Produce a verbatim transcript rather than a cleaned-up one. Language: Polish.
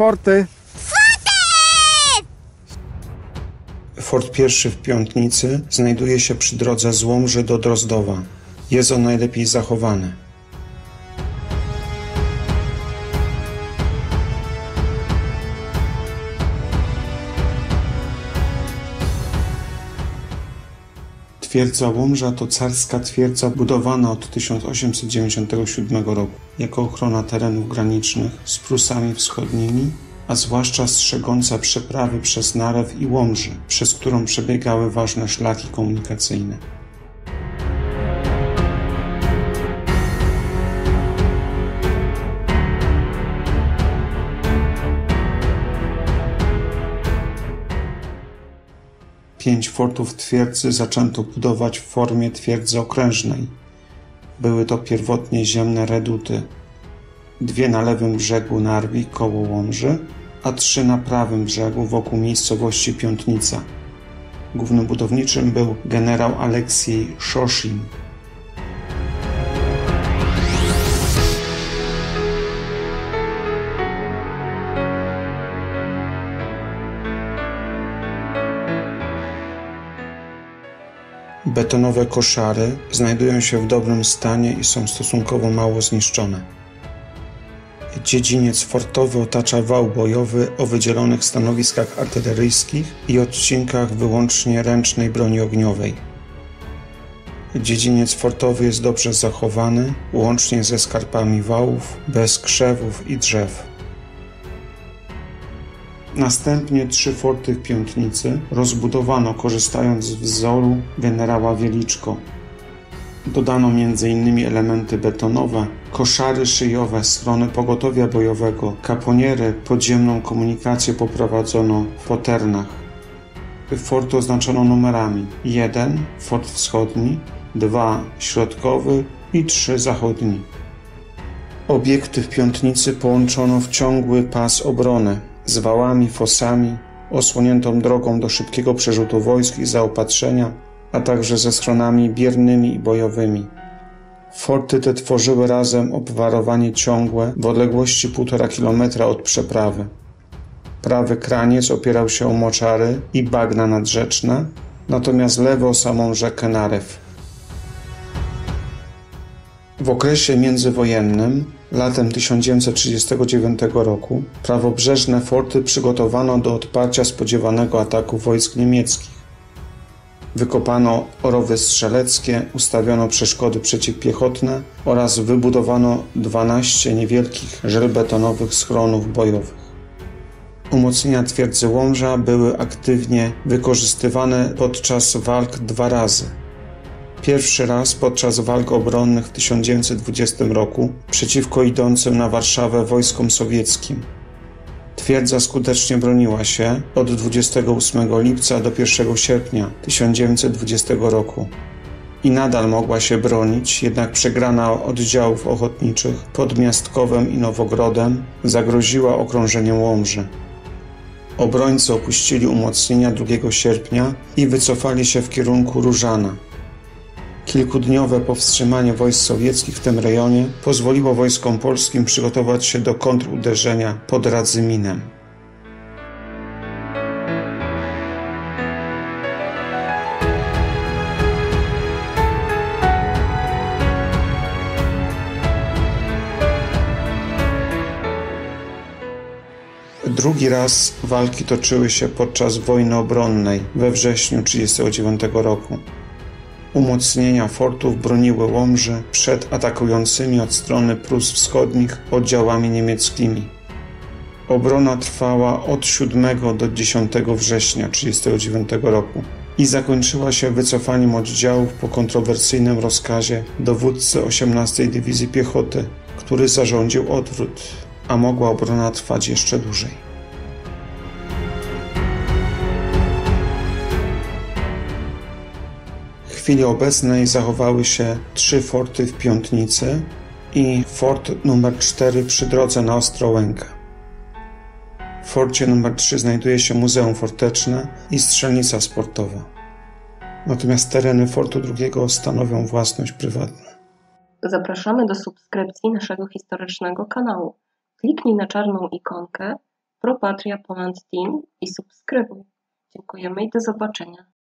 Forty! Forty! Fort I w Piątnicy znajduje się przy drodze z Łomży do Drozdowa. Jest on najlepiej zachowany. Twierdza Łomża to carska twierdza budowana od tysiąc osiemset dziewięćdziesiątego siódmego roku jako ochrona terenów granicznych z Prusami Wschodnimi, a zwłaszcza strzegąca przeprawy przez Narew i Łomży, przez którą przebiegały ważne szlaki komunikacyjne. Pięć fortów twierdzy zaczęto budować w formie twierdzy okrężnej. Były to pierwotnie ziemne reduty. Dwie na lewym brzegu Narwi koło Łomży, a trzy na prawym brzegu wokół miejscowości Piątnica. Głównym budowniczym był generał Aleksiej Szoszyn. Betonowe koszary znajdują się w dobrym stanie i są stosunkowo mało zniszczone. Dziedziniec fortowy otacza wał bojowy o wydzielonych stanowiskach artyleryjskich i odcinkach wyłącznie ręcznej broni ogniowej. Dziedziniec fortowy jest dobrze zachowany, łącznie ze skarpami wałów, bez krzewów i drzew. Następnie trzy forty w Piątnicy rozbudowano, korzystając z wzoru generała Wieliczko. Dodano między innymi elementy betonowe, koszary szyjowe, strony pogotowia bojowego, kaponiery, podziemną komunikację poprowadzono w poternach. Fort oznaczono numerami jeden, fort wschodni, dwa, środkowy i trzy, zachodni. Obiekty w Piątnicy połączono w ciągły pas obrony. Z wałami, fosami, osłoniętą drogą do szybkiego przerzutu wojsk i zaopatrzenia, a także ze schronami biernymi i bojowymi. Forty te tworzyły razem obwarowanie ciągłe w odległości półtora kilometra od przeprawy. Prawy kraniec opierał się o moczary i bagna nadrzeczne, natomiast lewy o samą rzekę Narew. W okresie międzywojennym, latem tysiąc dziewięćset trzydziestego dziewiątego roku, prawobrzeżne forty przygotowano do odparcia spodziewanego ataku wojsk niemieckich. Wykopano rowy strzeleckie, ustawiono przeszkody przeciwpiechotne oraz wybudowano dwanaście niewielkich żelbetonowych schronów bojowych. Umocnienia twierdzy Łomża były aktywnie wykorzystywane podczas walk dwa razy. Pierwszy raz podczas walk obronnych w tysiąc dziewięćset dwudziestym roku przeciwko idącym na Warszawę wojskom sowieckim. Twierdza skutecznie broniła się od dwudziestego ósmego lipca do pierwszego sierpnia tysiąc dziewięćset dwudziestego roku i nadal mogła się bronić, jednak przegrana oddziałów ochotniczych pod Miastkowem i Nowogrodem zagroziła okrążeniem Łomży. Obrońcy opuścili umocnienia drugiego sierpnia i wycofali się w kierunku Różana. Kilkudniowe powstrzymanie wojsk sowieckich w tym rejonie pozwoliło wojskom polskim przygotować się do kontruderzenia pod Radzyminem. Drugi raz walki toczyły się podczas wojny obronnej we wrześniu tysiąc dziewięćset trzydziestego dziewiątego roku. Umocnienia fortów broniły Łomży przed atakującymi od strony Prus Wschodnich oddziałami niemieckimi. Obrona trwała od siódmego do dziesiątego września tysiąc dziewięćset trzydziestego dziewiątego roku i zakończyła się wycofaniem oddziałów po kontrowersyjnym rozkazie dowódcy osiemnastej Dywizji Piechoty, który zarządził odwrót, a mogła obrona trwać jeszcze dłużej. W chwili obecnej zachowały się trzy forty w Piątnicy i fort numer cztery przy drodze na Ostrołękę. W forcie numer trzy znajduje się muzeum forteczne i strzelnica sportowa. Natomiast tereny fortu drugiego stanowią własność prywatną. Zapraszamy do subskrypcji naszego historycznego kanału. Kliknij na czarną ikonkę Pro Patria Poland Team i subskrybuj. Dziękujemy i do zobaczenia.